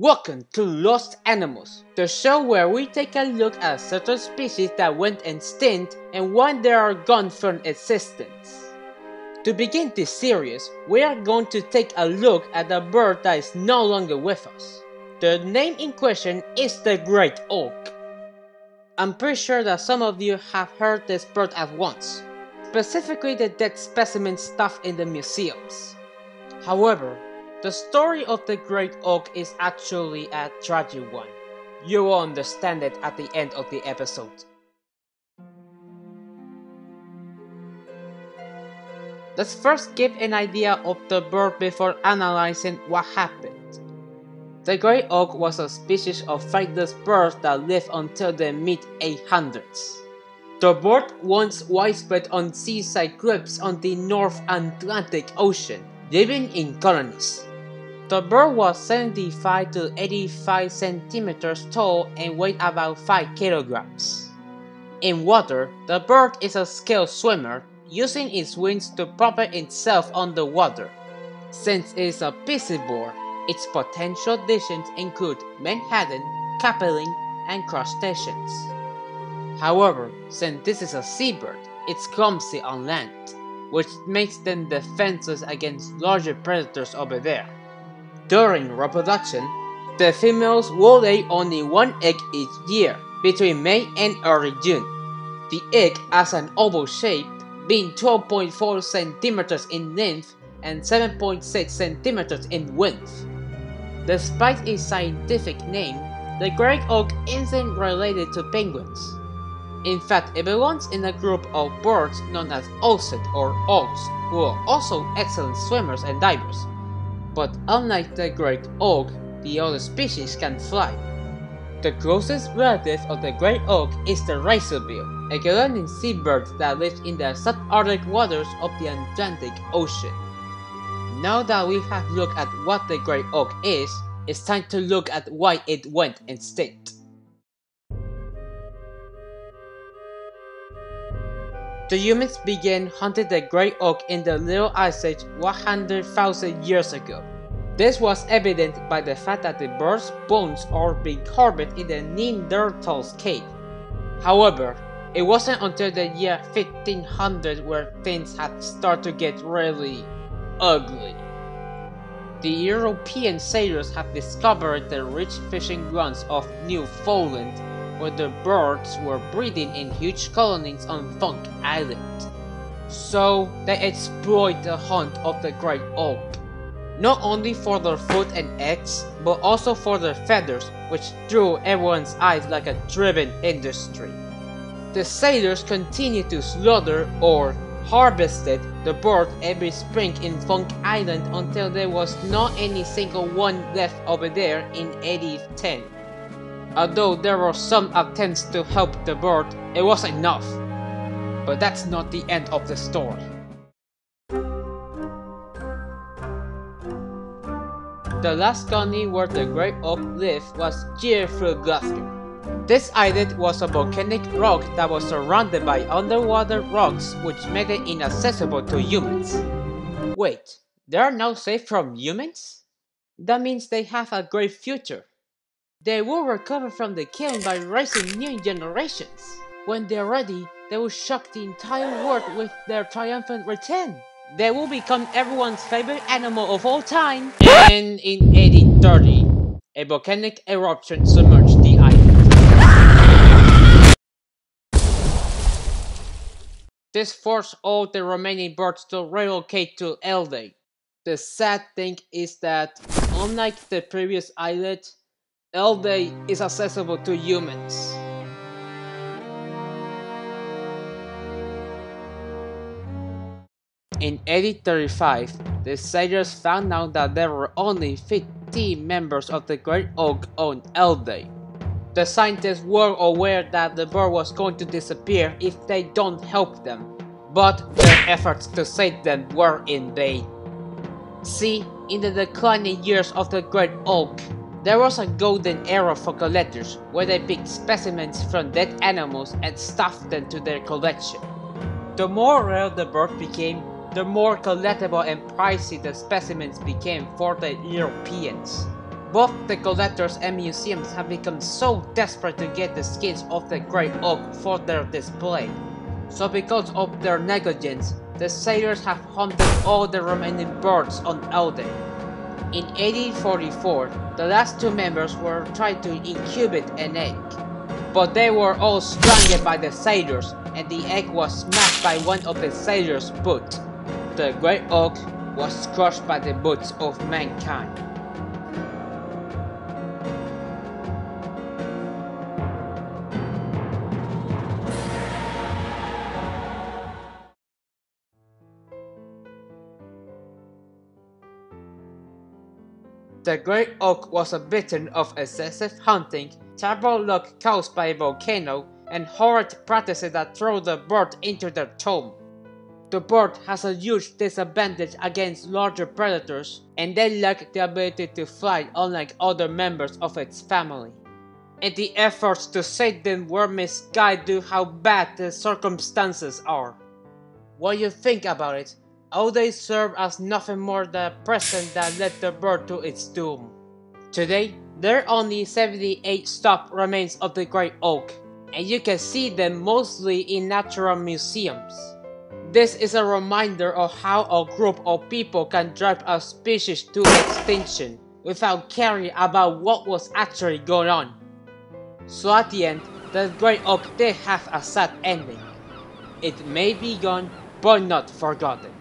Welcome to Lost Animals, the show where we take a look at certain species that went extinct and when they are gone from existence. To begin this series, we are going to take a look at a bird that is no longer with us. The name in question is the Great Auk. I'm pretty sure that some of you have heard this bird at once, specifically the dead specimen stuff in the museums. However, the story of the Great Auk is actually a tragic one. You will understand it at the end of the episode. Let's first give an idea of the bird before analyzing what happened. The Great Auk was a species of flightless birds that lived until the mid-800s. The bird once widespread on seaside cliffs on the North Atlantic Ocean, living in colonies. The bird was 75 to 85 centimeters tall and weighed about 5 kilograms. In water, the bird is a skilled swimmer, using its wings to propel itself underwater. Since it is a piscivore, its potential dishes include menhaden, capelin, and crustaceans. However, since this is a seabird, it's clumsy on land, which makes them defenseless against larger predators over there. During reproduction, the females will lay only one egg each year, between May and early June. The egg has an oval shape, being 12.4 centimeters in length and 7.6 centimeters in width. Despite its scientific name, the Great Auk isn't related to penguins. In fact, it belongs in a group of birds known as alcid or auks, who are also excellent swimmers and divers. But unlike the Great Auk, the other species can fly. The closest relative of the Great Auk is the razorbill, a Greenland seabird that lives in the subarctic waters of the Atlantic Ocean. Now that we have looked at what the Great Auk is, it's time to look at why it went extinct. The humans began hunting the Great Auk in the Little Ice Age 100,000 years ago. This was evident by the fact that the bird's bones are being harbored in the Neanderthal's cave. However, it wasn't until the year 1500 where things had started to get really ugly. The European sailors had discovered the rich fishing grounds of Newfoundland, where the birds were breeding in huge colonies on Funk Island. So they exploited the hunt of the Great Auk, not only for their food and eggs, but also for their feathers, which drew everyone's eyes like a driven industry. The sailors continued to slaughter or harvested the bird every spring in Funk Island until there was not any single one left over there in 1810. Although there were some attempts to help the bird, it was enough. But that's not the end of the story. The last colony where the Great Auk lived was Geirfuglasker. This island was a volcanic rock that was surrounded by underwater rocks, which made it inaccessible to humans. Wait, they are now safe from humans? That means they have a great future. They will recover from the killing by raising new generations. When they're ready, they will shock the entire world with their triumphant return. They will become everyone's favorite animal of all time. And in 1830, a volcanic eruption submerged the island. This forced all the remaining birds to relocate to Eldey. The sad thing is that, unlike the previous islet, Eldey is accessible to humans. In 1835, the sailors found out that there were only 15 members of the Great Auk on Eldey. The scientists were aware that the bird was going to disappear if they don't help them, but their efforts to save them were in vain. See, in the declining years of the Great Auk, there was a golden era for collectors, where they picked specimens from dead animals and stuffed them to their collection. The more rare the bird became, the more collectible and pricey the specimens became for the Europeans. Both the collectors and museums have become so desperate to get the skins of the Great Auk for their display. So because of their negligence, the sailors have hunted all the remaining birds on Eldey. In 1844, the last two members were tried to incubate an egg, but they were all strangled by the sailors and the egg was smashed by one of the sailors' boots. The Great Auk was crushed by the boots of mankind. The Great Auk was a victim of excessive hunting, terrible luck caused by a volcano, and horrid practices that throw the bird into the tomb. The bird has a huge disadvantage against larger predators, and they lack the ability to fly unlike other members of its family. And the efforts to save them were misguided due to how bad the circumstances are. When you think about it, Eldey served as nothing more than a present that led the bird to its doom. Today, there are only 78 stuffed remains of the Great Auk, and you can see them mostly in natural museums. This is a reminder of how a group of people can drive a species to extinction without caring about what was actually going on. So at the end, the Great Auk did have a sad ending. It may be gone, but not forgotten.